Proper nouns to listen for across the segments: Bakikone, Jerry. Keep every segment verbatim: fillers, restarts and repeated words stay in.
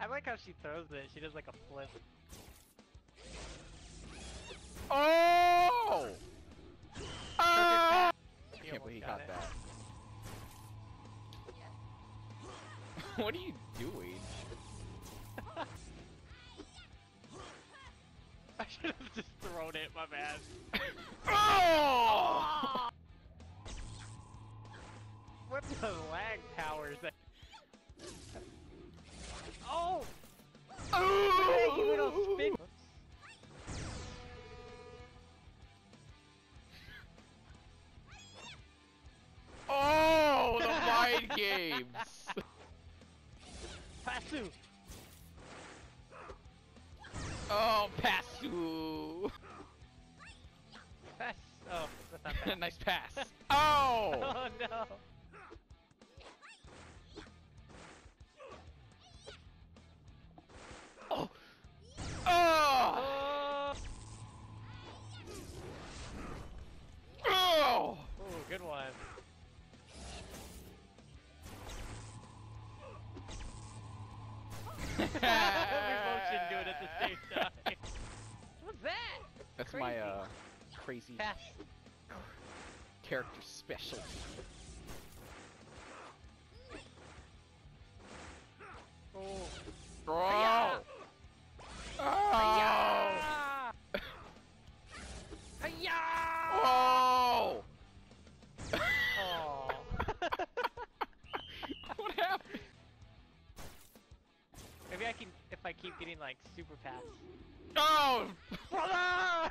I like how she throws it. She does like a flip. Oh! Oh! I can't believe he got, got that. What are you doing? I should have just thrown it, my bad. Oh! What the lag powers that? Oh! Oh! You little spin. Oh! The mind games. Pasu. Oh, Pasu. Pass. Oh, that's not pass. Nice pass. Oh! Oh no. Oh! Oh! Oh! Oh, good one. We both should do it at the same time. What's that? That's crazy. My uh, crazy pass. Character special. Oh! Oh! Oh! Oh! Oh! What happened? Maybe I can if I keep getting like super pass. Oh! Brother!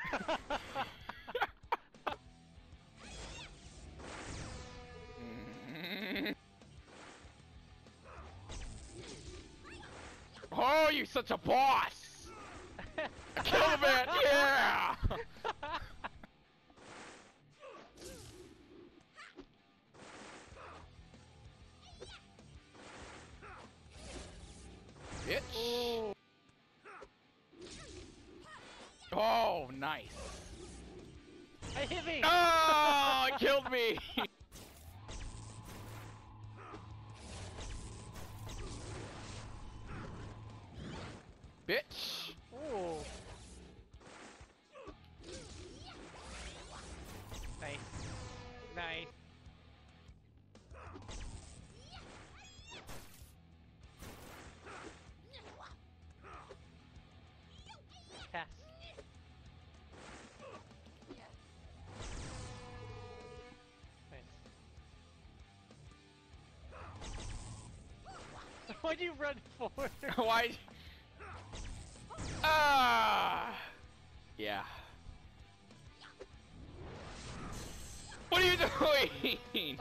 Oh, you're such a boss! Kill him, man! Yeah! Bitch! Ooh. Oh, nice! It hit me! Oh, it killed me! Bitch! Ooh. Nice. Nice. Pass. Nice. Why'd you run forward? Why? Ah! Yeah. What are you doing?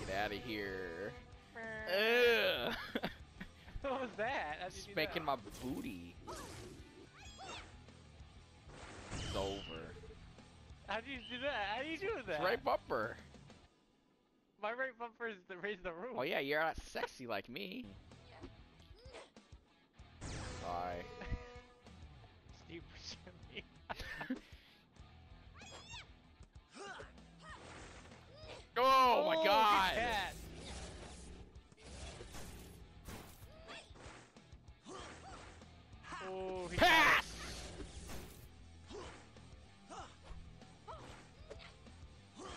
Get out of here. Ugh. What was that? How'd you spanking do that? My booty. It's over. How do you do that? How do you do that? It's right bumper. My right bumper is to raise the roof. Oh yeah, you're not sexy like me. Bye. Steve pursued me. oh, oh my god! Oh, pass!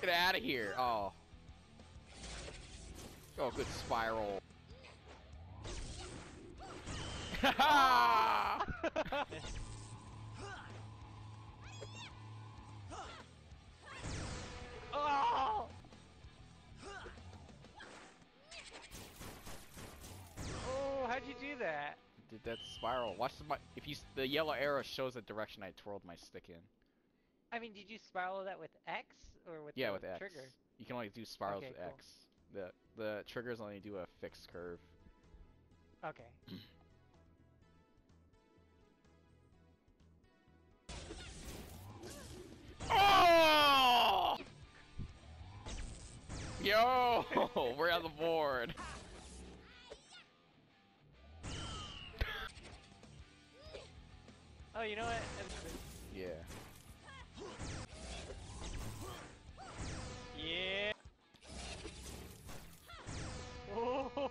Get out of here! Oh. Oh, good spiral. Oh! Oh, how'd you do that? Did that spiral? Watch the if you the yellow arrow shows the direction I twirled my stick in. I mean, did you spiral that with X or with yeah the with X? Trigger? You can only do spirals okay, with cool. X. The the triggers only do a fixed curve. Okay. Oh! Yo, we're on the board. Oh, you know what? Yeah. Yeah. Oh.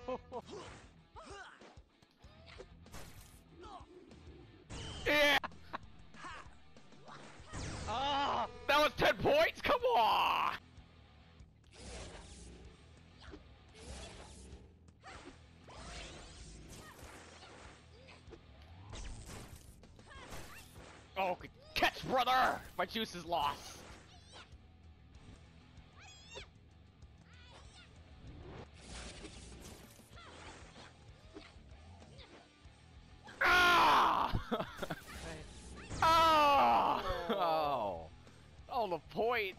brother! My juice is lost! Ah! Oh! Oh, the point!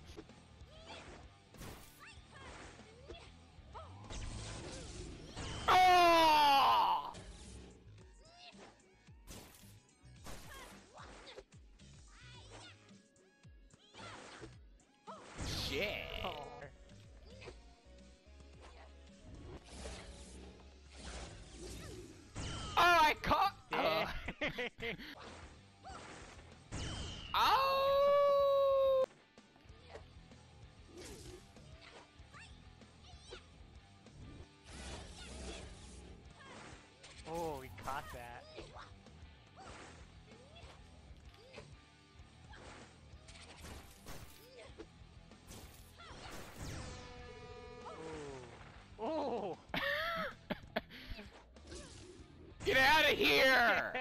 Oh! Shit! Oh. Oh, I caught! Yeah. Uh. Oh! Oh, we caught that. Oh! Oh! Get out of here!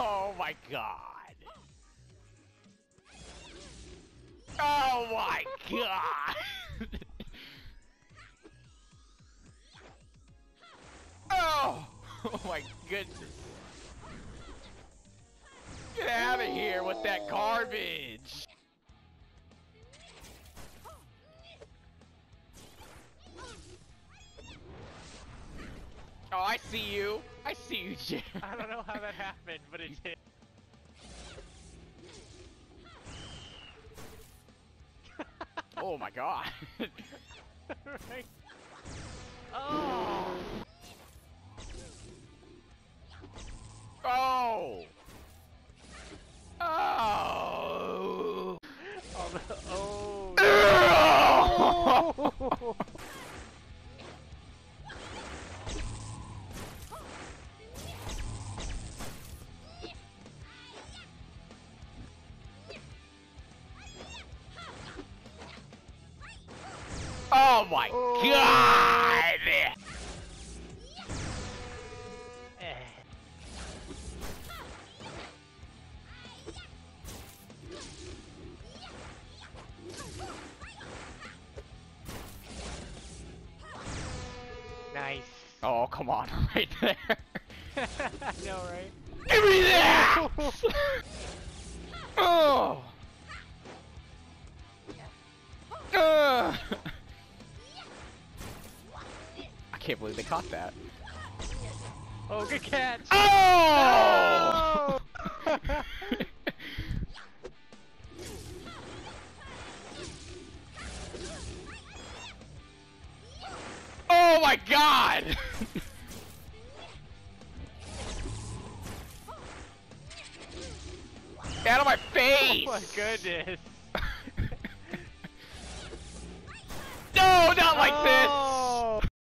Oh my god! Oh my god! Oh! Oh my goodness! Get out of here with that garbage! Oh, I see you! I see you, Jerry! I don't know how that happened, but it did. Oh my god! Right. Oh! Oh! Oh! Oh! The, oh. Oh. Oh my oh. God! Yeah. Nice. Oh, come on, right there. I know, right? Give me that! Oh! Uh. I can't believe they caught that. Oh, good catch! Oh! No! Oh my god! Out of my face! Oh my goodness! No, not like oh. this!